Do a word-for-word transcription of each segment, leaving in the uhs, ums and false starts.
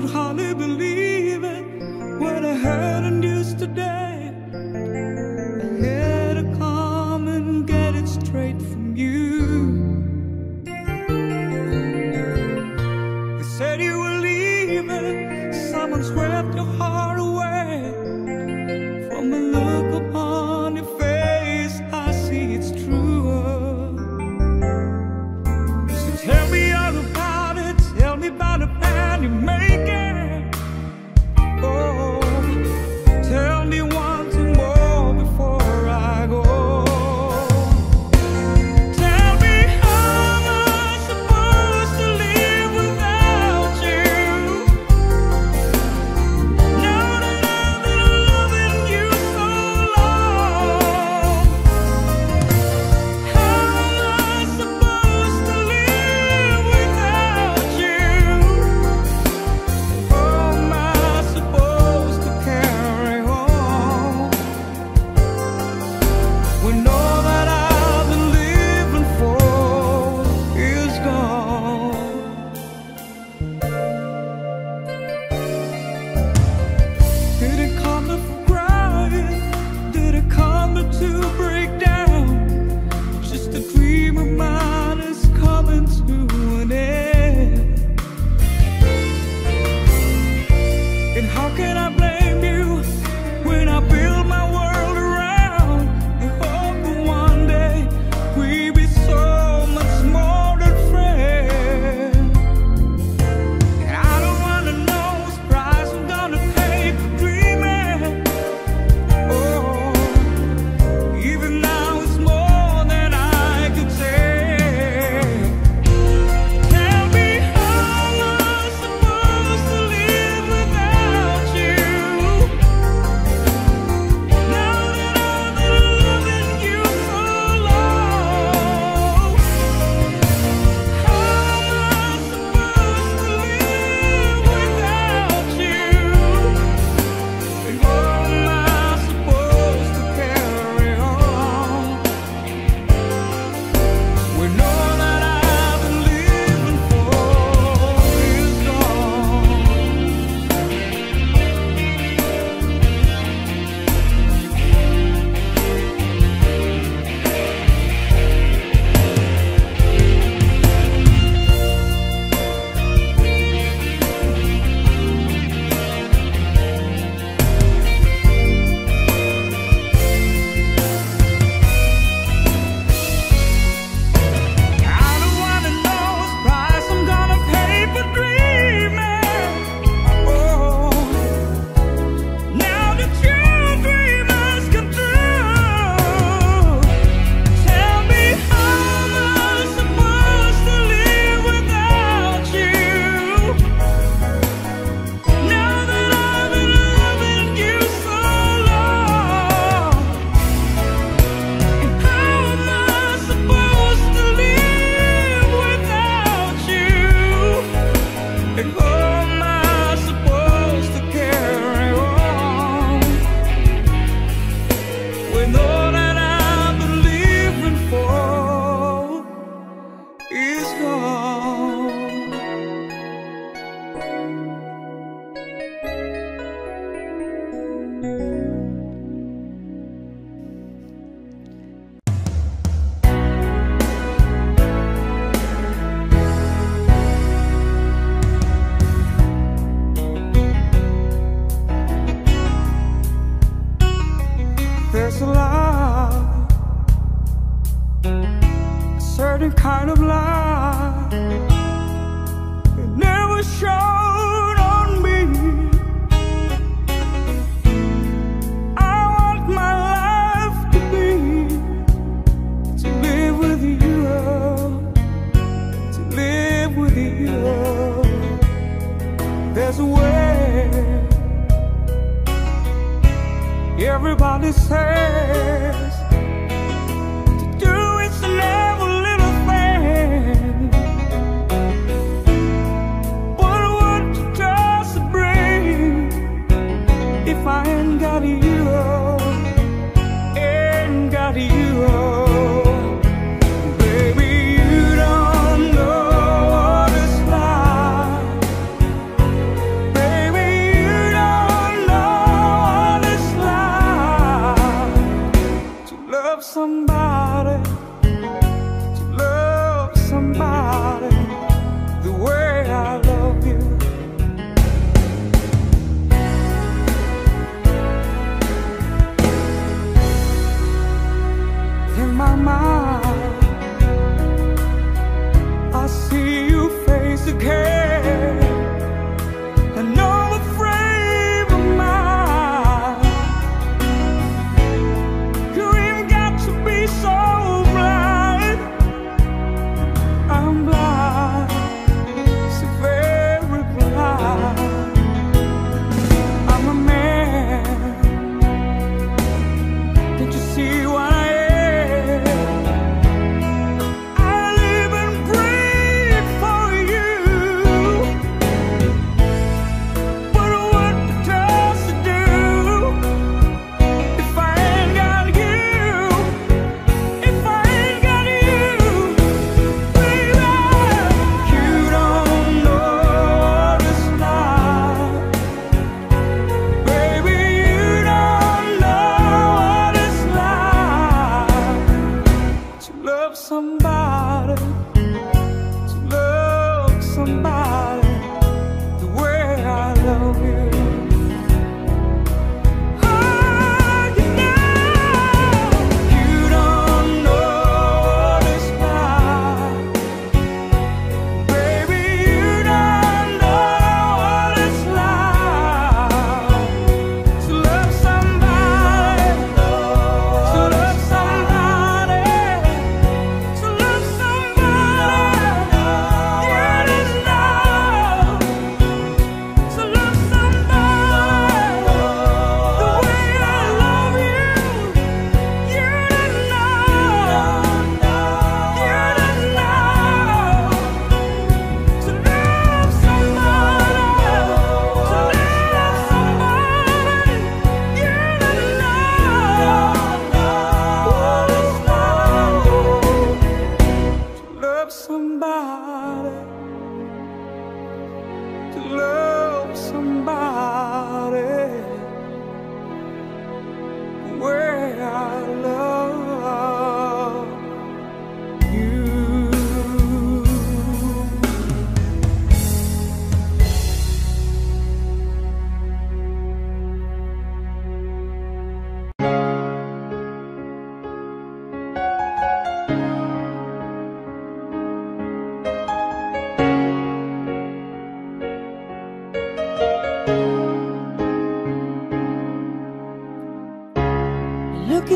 could hardly believe it, what I heard on news today. I had to come and get it straight from you. They said you were leaving, someone swept your heart away. From the look upon your face, I see it's true. So tell me all about it, tell me about the plan you make it. Oh, tell me once more before I go. Tell me how am I supposed to live without you, now that I've been loving you so long. How am I supposed to live without you? Oh, am I supposed to carry on when all that I've been living for is gone? Did it come to crying? Did it come to break down? Just a dream of mine is coming to an end. And how can I blame you when I build my world around and hope that one day we be so much more than friends? And I don't wanna know what's price I'm gonna pay for dreaming. Oh, even now it's more than I can take. Tell me how am I supposed to live without you, now that I've been loving you so long. How am I supposed to live without you, and how am I supposed to carry on when all that I've been living for is gone? I don't wanna know what price I'm gonna pay for dreaming. Oh, now that your dream has come true, tell me how am I supposed to live without you, now that I've been loving you so long. How am I supposed to live without you? And how am I supposed to carry on when all that I've been living for is gone? There's a love, a certain kind of love, it never showed on me. I want my life to be, to live with you, to live with you. There's a way. Everybody says to do it's an every little thing, but what does it bring if I ain't got you, ain't got you? Baby, you don't know this life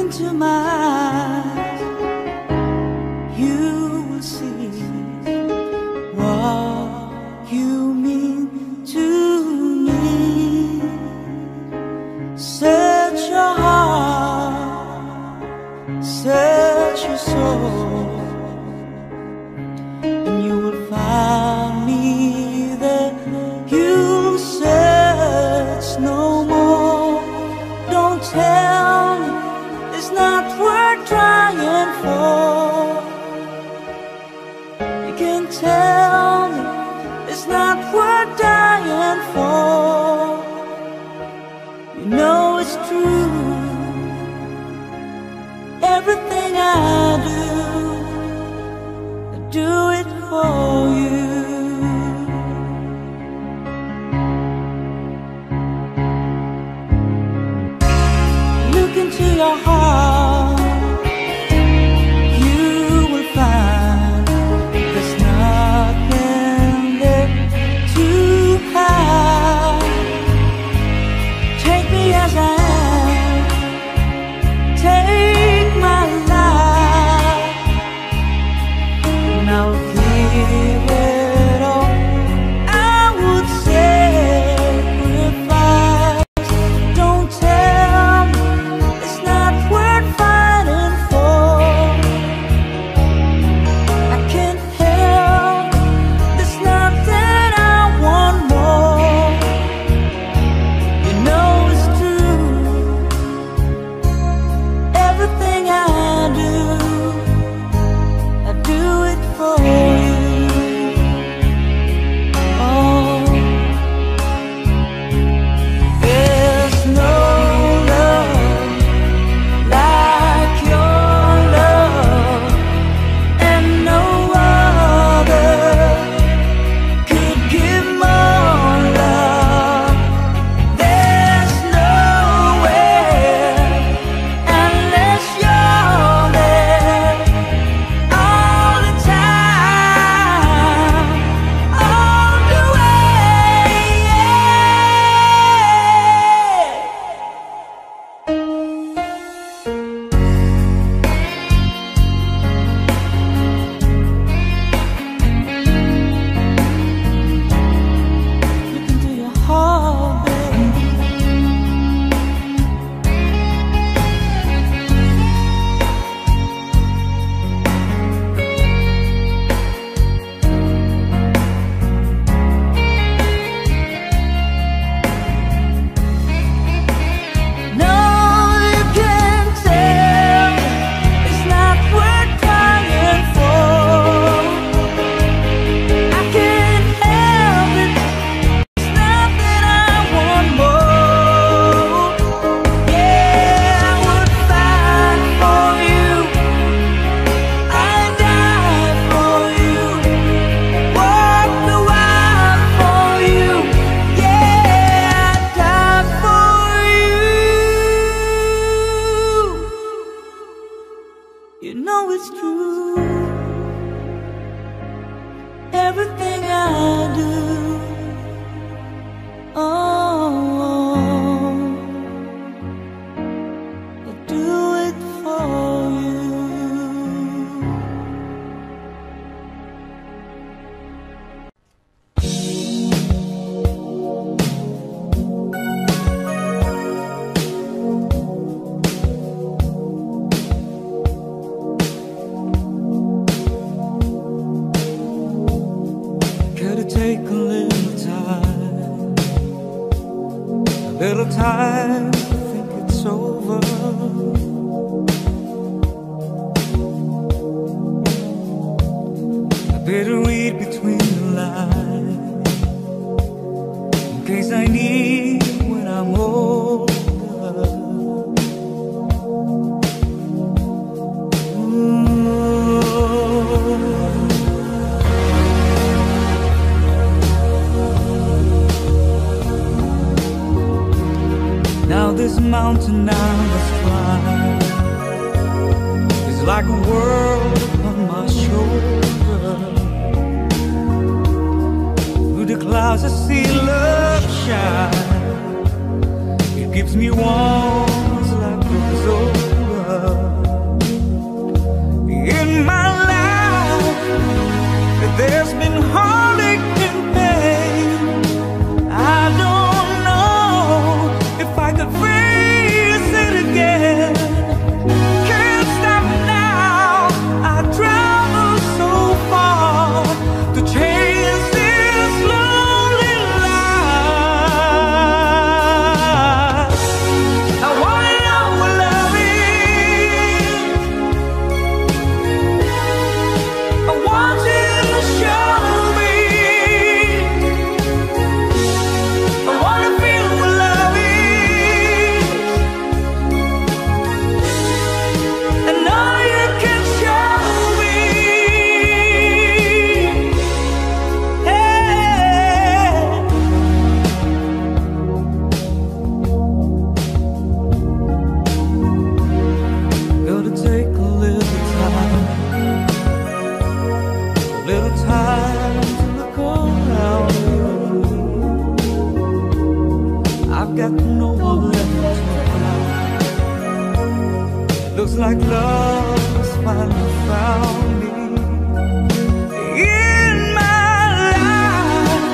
into my eyes, you will see what you mean to me. Search your heart, search your soul, and you will find me there. You'll search no more. Don't tell me it's not worth trying for. You can tell me it's not worth dying for. You know it's true. Everything I do, I do it for you. Look into your heart, you will find there's nothing there to hide. Take me as I am, take my life, and I'll give it all. I would sacrifice. Don't tell me it's not worth fighting for. I can't help, there's nothing I want more. You know it's true. Everything I do, I do it for you. You know it's true. Everything I do, oh, I do it for you. Take a little time, a little time to think it's over. I better read between the lines, in case I need when I'm older. Ooh. Now this mountain I must climb is like a world upon my shoulders. Through the clouds I see love shine. It gives me warmth like the old. There's been heartache and pain. I don't know if I could face it again. Can't stop now. I travel so far to chase this lonely life. I want to know what love is. I want you. Got no one left. Looks like love's finally found me. In my life,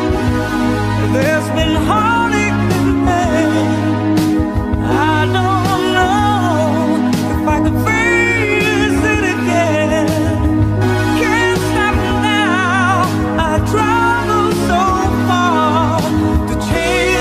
there's been heartache and pain. I don't know if I could face it again. Can't stop now. I travel so far to change.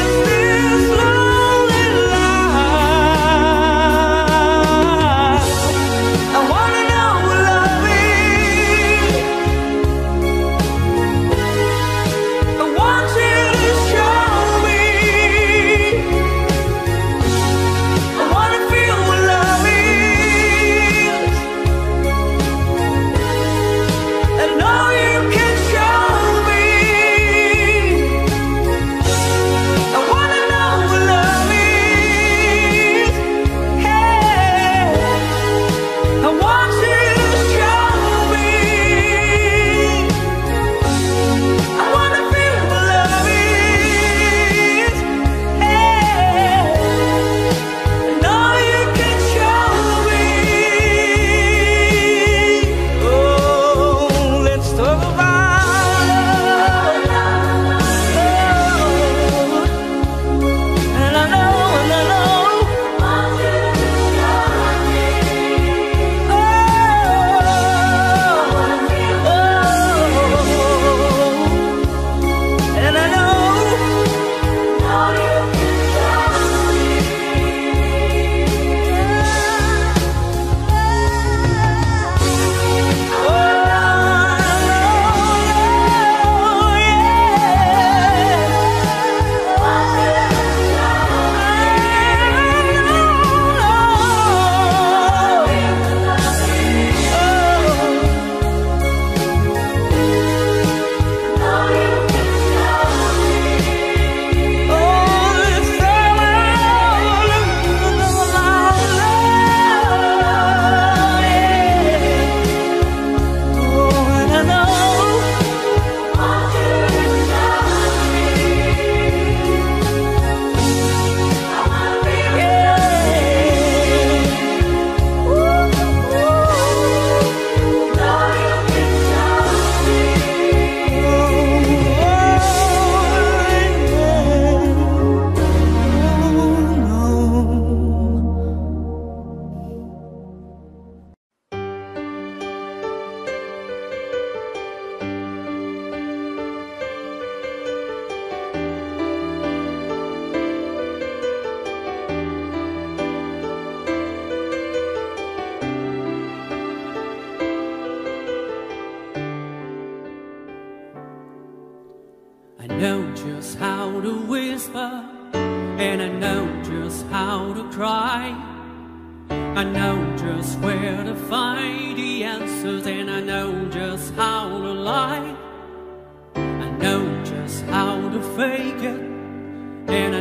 And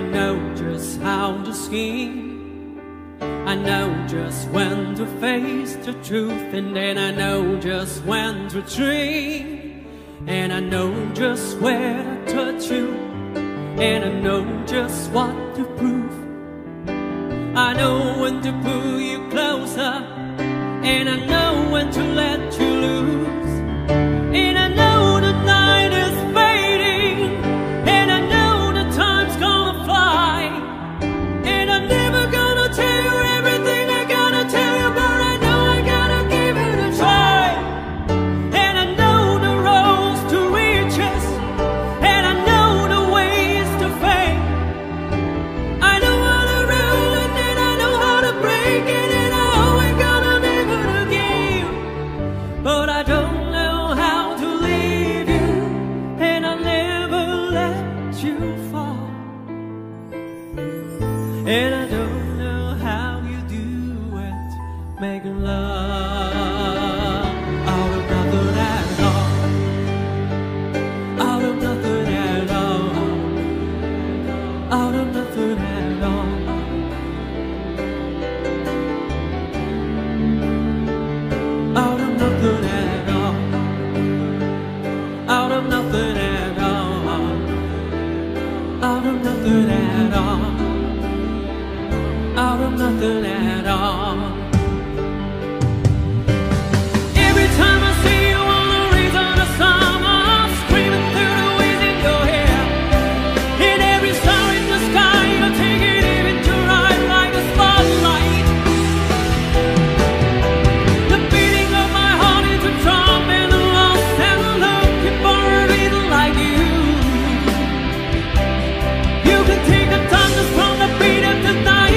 I know when to let you loose, and I know the and I don't know how you do it, making love out of nothing at all, out of nothing at all, out of nothing at all, out of nothing at all, out of nothing at all, out of nothing at all. Out of nothing at all. Every time I see you on the reeds on a summer, I'm screaming through the winds in your hair. In every star in the sky, you're taking even to ride like a spotlight. The beating of my heart is a trumpet, the lost and the looking for a reason like you. You can take a darkness from the beat of the night.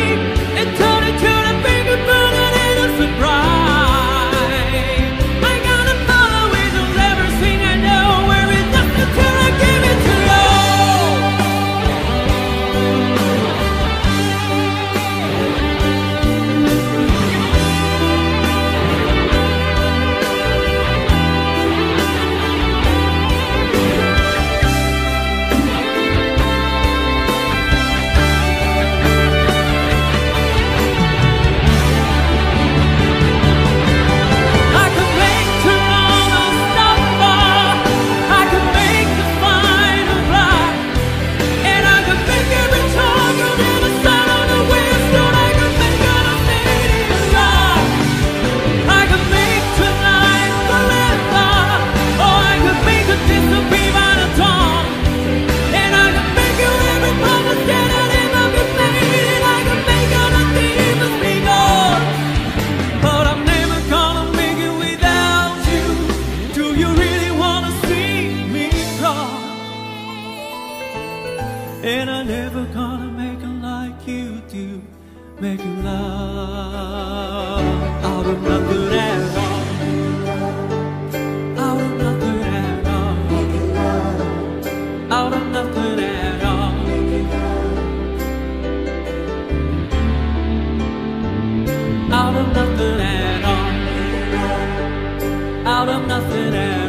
And I never gonna make it like you do, making love out of nothing at all, out of nothing at all, out of nothing at all, out of nothing at all, out of nothing at all, out of nothing at all.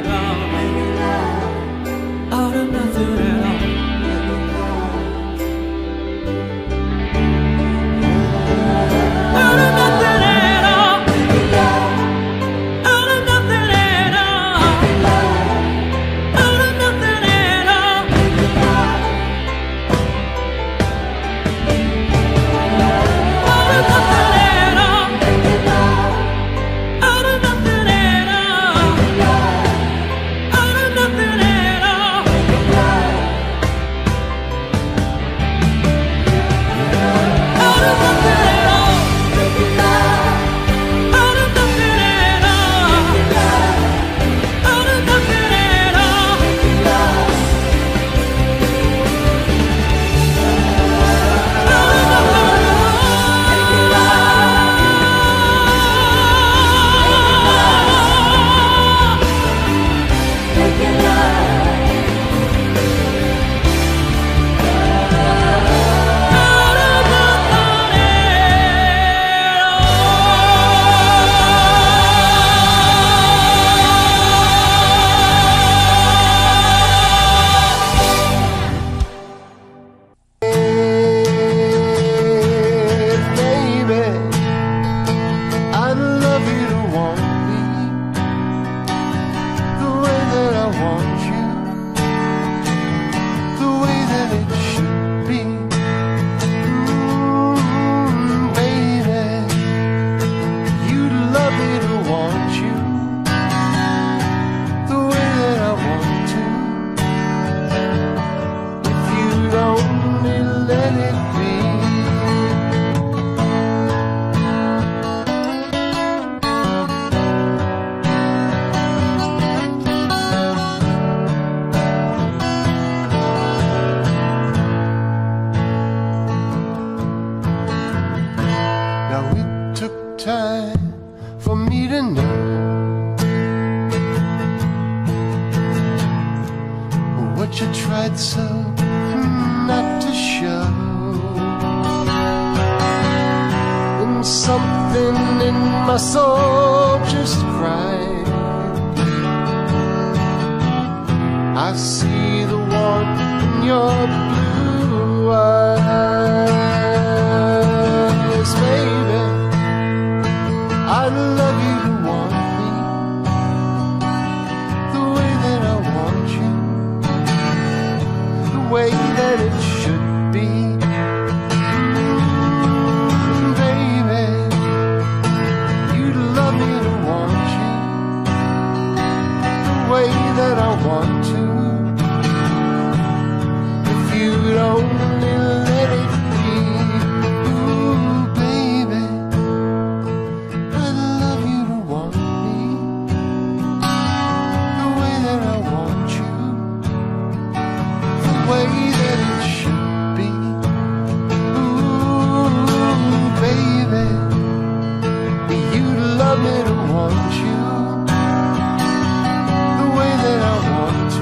What you tried so not to show. my soul just cried. I see the warmth in your blue eyes, baby. I love you to want me the way that I want you, the way that it should be. Baby, you love me to want you the way that I want to. You'd only let it be. Ooh, baby, I'd love you to want me the way that I want you, the way that it should be. Ooh, baby, you'd love me to want you the way that I want to.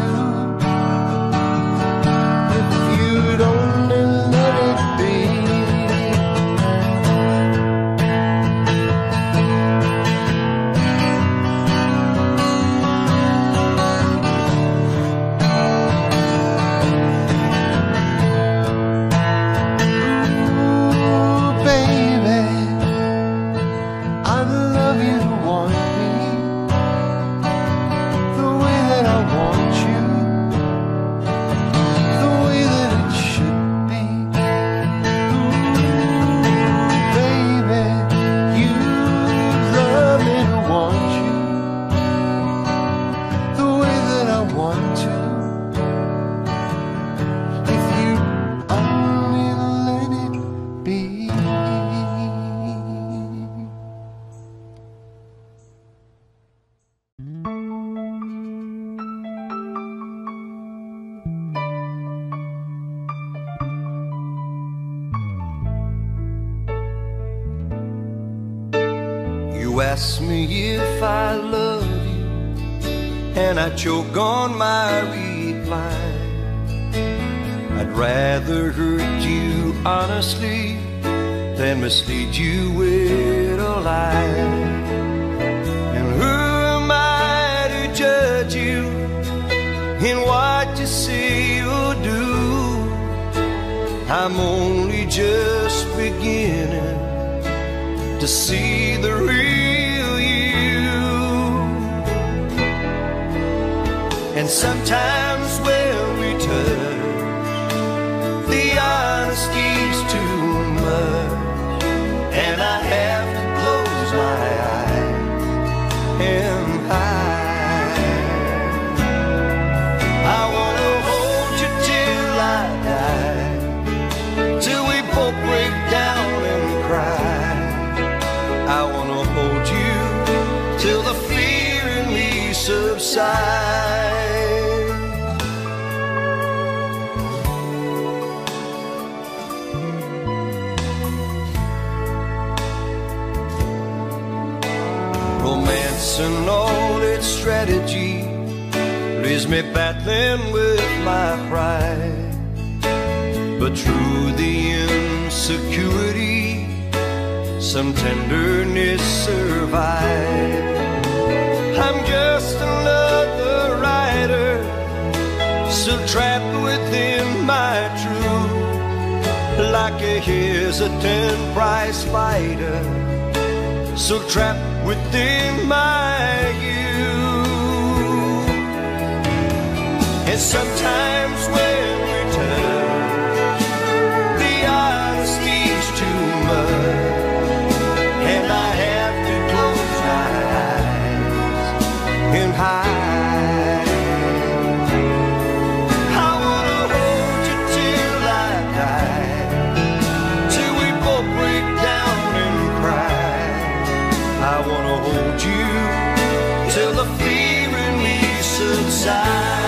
Ask me if I love you, and I choke on my reply. I'd rather hurt you honestly than mislead you with a lie. And who am I to judge you in what you say or do? I'm only just beginning to see the real. And sometimes when we touch, the honesty's too much, and I have to close my eyes and hide. I wanna hold you till I die, till we both break down and cry. I wanna hold you till the fear in me subsides. And all its strategy leaves me battling with my pride. But through the insecurity, some tenderness survives. I'm just another writer, still trapped within my truth, like a hesitant prize fighter, so trapped within my youth. And sometimes when we touch, the honesty's too much, and I have to close my eyes and hide. I wanna hold you till I die, till we both break down and cry. I wanna hold you till the fear in me subsides.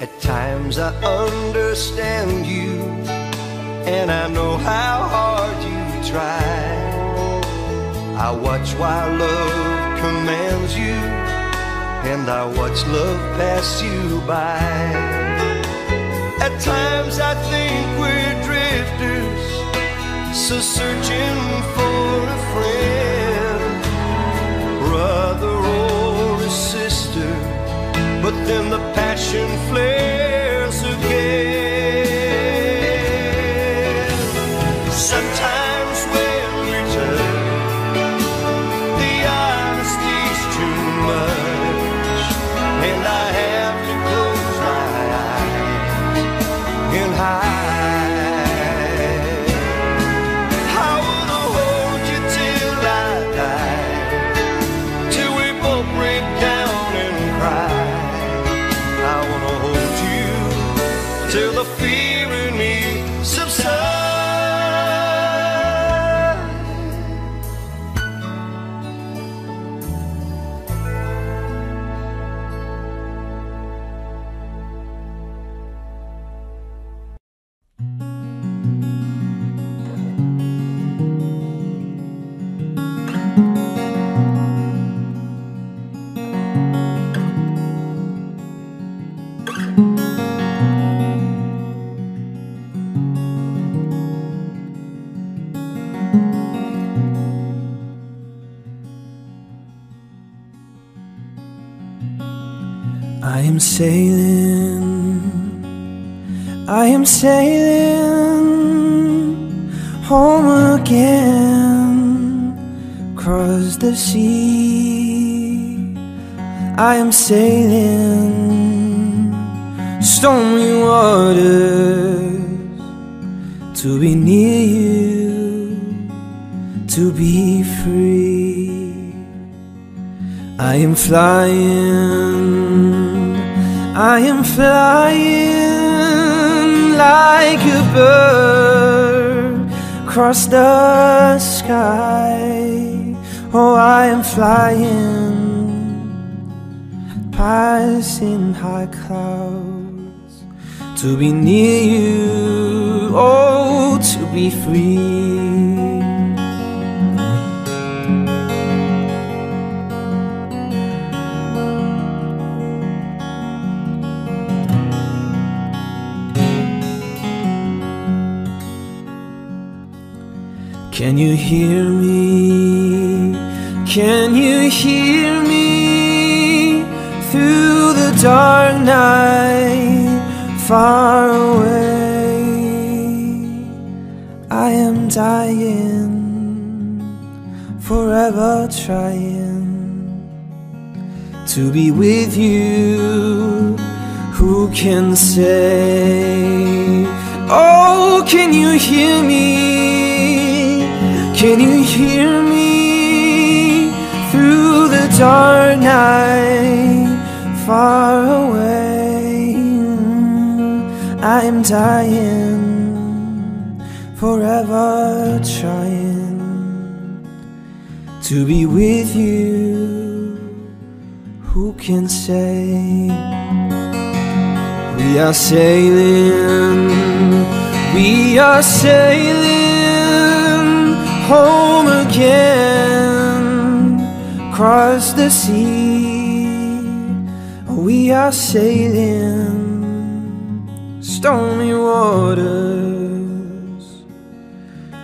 At times I understand you, and I know how hard you try. I watch while love commands you, and I watch love pass you by. At times I think we're drifters, so searching for a friend, brother or a sister, but then the passion flares again. Sometimes when we turn, the honesty's too much, and I have to close my eyes and hide. I wanna hold you till I die, till we both break down and cry. I wanna hold you till the fear in me subsides. I am sailing, I am sailing home again, across the sea. I am sailing stormy waters, to be near you, to be free. I am flying, I am flying like a bird across the sky. Oh, I am flying, passing high clouds, to be near you, oh, to be free. Can you hear me? Can you hear me? Through the dark night, far away, I am dying, forever trying to be with you. Who can say? Oh, can you hear me? Can you hear me through the dark night, far away? I am dying, forever trying to be with you. Who can say? We are sailing, we are sailing home again, across the sea. We are sailing stormy waters,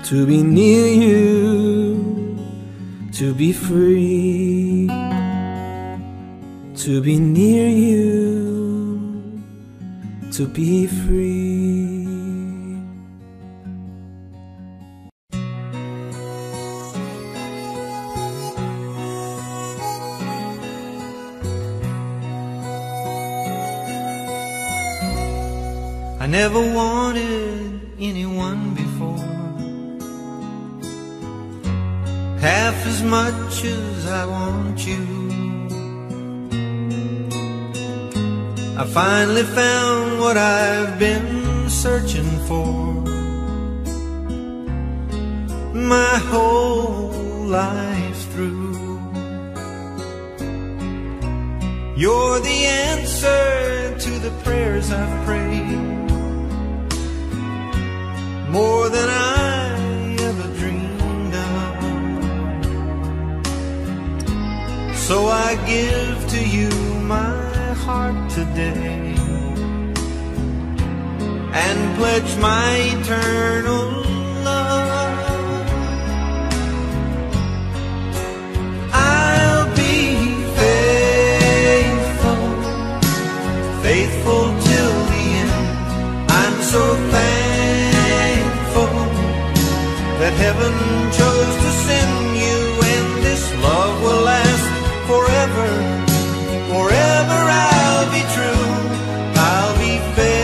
to be near you, to be free. To be near you, to be free. I never wanted anyone before, half as much as I want you. I finally found what I've been searching for my whole life through. You're the answer to the prayers I've prayed, more than I ever dreamed of. So I give to you my heart today, and pledge my eternal love. I'll be faithful, faithful till the end. I'm so thankful that heaven chose to send you, and this love will last forever, forever. I'll be true, I'll be faithful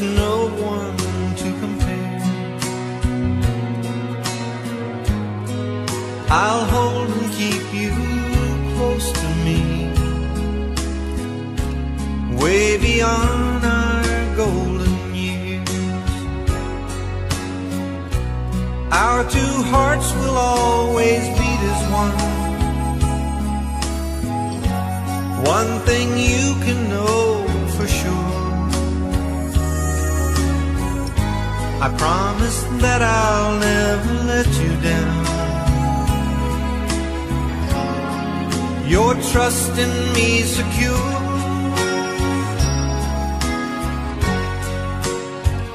no one to compare. I'll hold and keep you close to me, way beyond our golden years. Our two hearts will always beat as one. One thing you can know for sure, I promise that I'll never let you down. Your trust in me secure,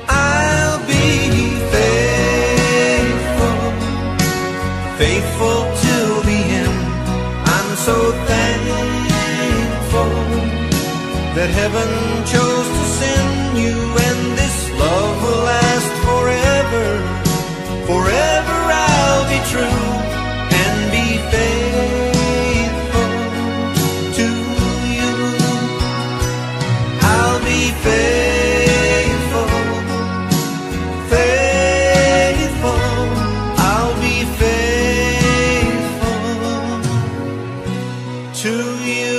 I'll be faithful, faithful till the end. I'm so thankful that heaven chose to send you, and this love will last forever, forever. I'll be true and be faithful to you. I'll be faithful, faithful. I'll be faithful to you.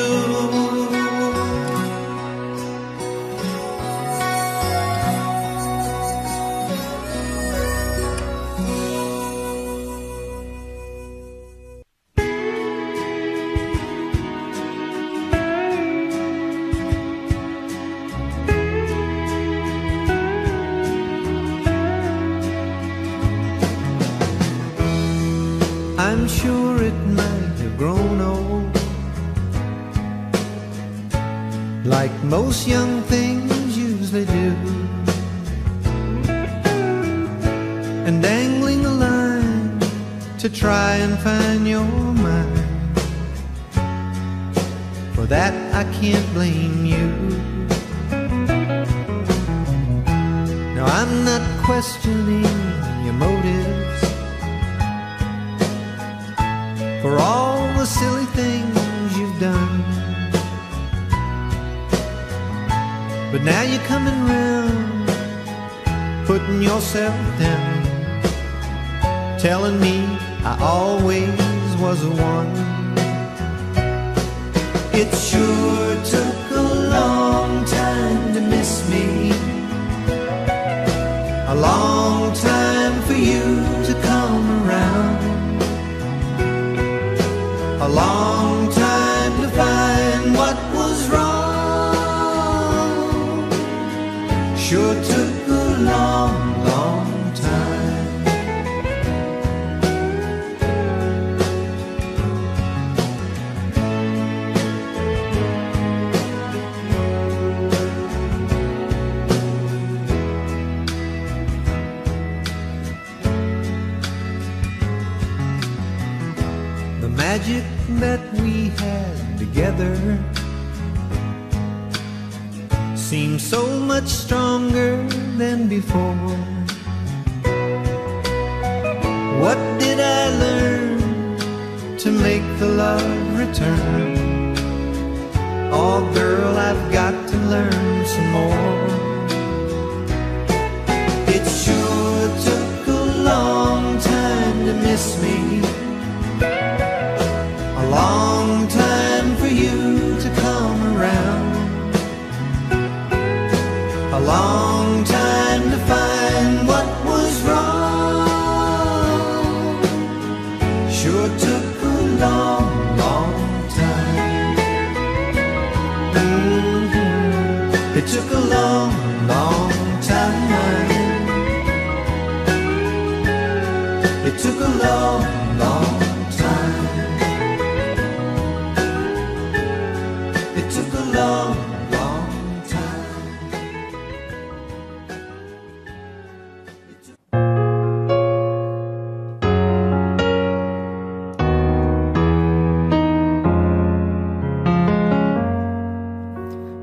Like most young things usually do, and dangling a line to try and find your mind. For that I can't blame you. Now I'm not questioning your motives for all the silly things you've done, but now you're coming round, putting yourself down, telling me I always was the one. It sure took a long time to miss me, a long time for you to come around, a long time to find what was wrong. Sure took a long, long time. The magic that we had together seems so much stronger than before. What did I learn to make the love return? Oh girl, I've got to learn some more. It sure took a long time to miss me, a long time for you to come around, a long time to find what was wrong. Sure took a long, long time. Mm-hmm. It took a long, long time. It took a long, long time. It took a long.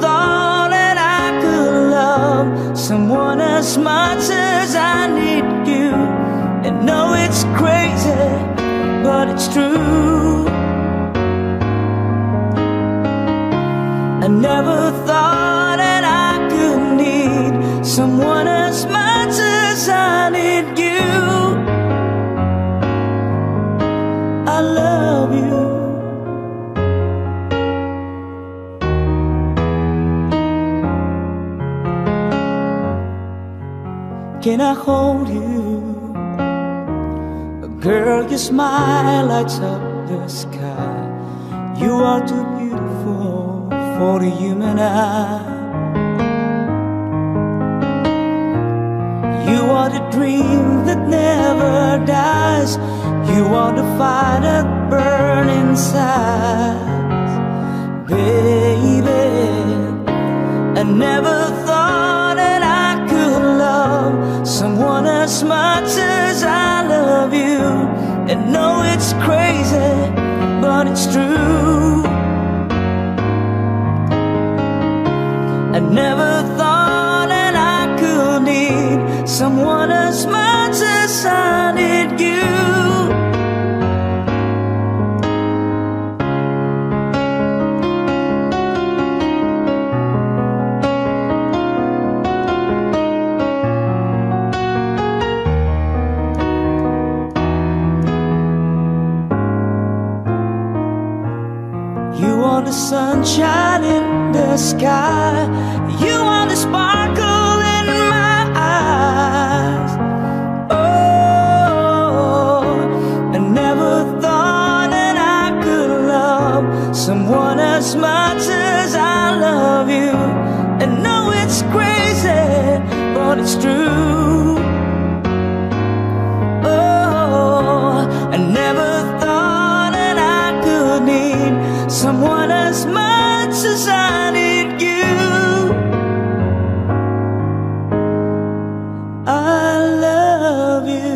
thought someone as much as I need you. And no, it's crazy, but it's true. I never thought that I could need someone as much as I need you. I love you. Can I hold you? Girl, your smile lights up the sky. You are too beautiful for the human eye. You are the dream that never dies. You are the fire that burns inside. Baby, I never thought that I could love someone as much as I love you. And no, it's crazy, but it's true. I never thought that I could need someone as much as I need you. The sunshine in the sky, you are the sparkle in my eyes. Oh, I never thought that I could love someone as much as I love you. And no, it's crazy, but it's true. Oh, I never thought that I could need someone as much as I need you. I love you.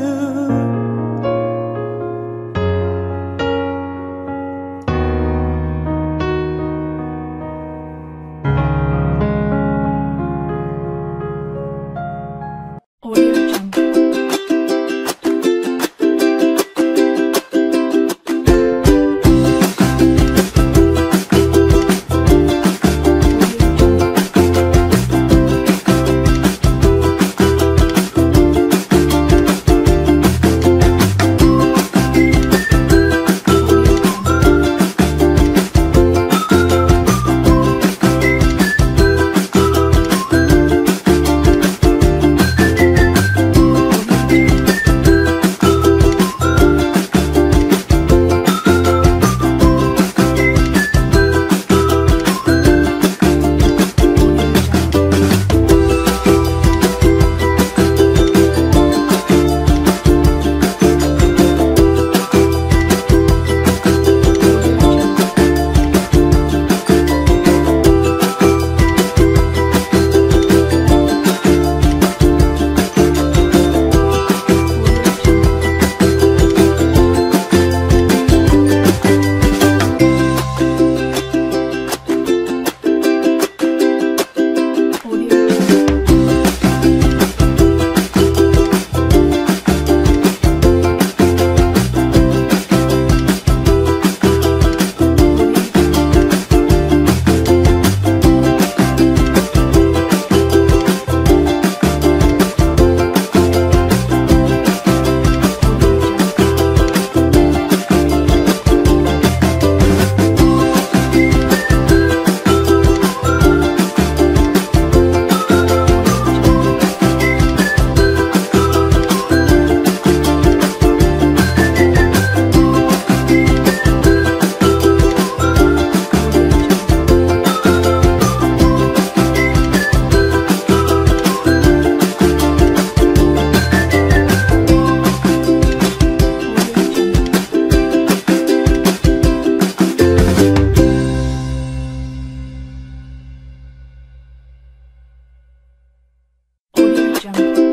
jump.